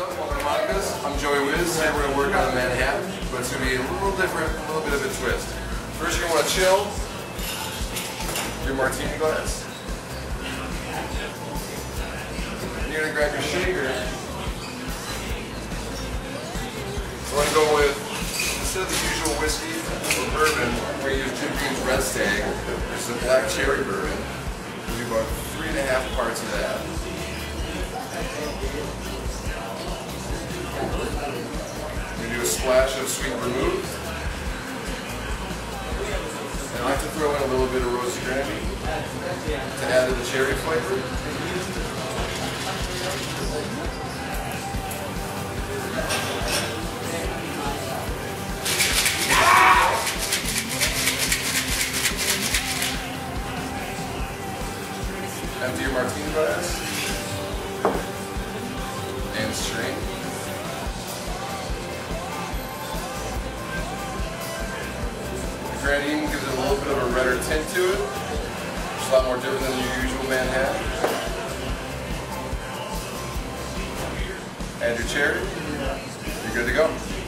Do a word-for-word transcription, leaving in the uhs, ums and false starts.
What's up? Welcome to Monica's. I'm Joey Wiz. Today we're going to work on a Manhattan, but it's going to be a little different, a little bit of a twist. First, you're going to want to chill your martini glass. You're going to grab your shaker. So I'm going to go with, instead of the usual whiskey or bourbon, we're going to use Jim Beam's Red Stag, which is a black cherry bourbon. We'll do about three and a half parts of that. Splash of sweet vermouth, and I like to throw in a little bit of Rose's Grenadine to add to the cherry flavor. Ah! Empty your martini glass and strain. Grenadine gives it a little bit of a redder tint to it. It's a lot more different than your usual Manhattan. Add your cherry. You're good to go.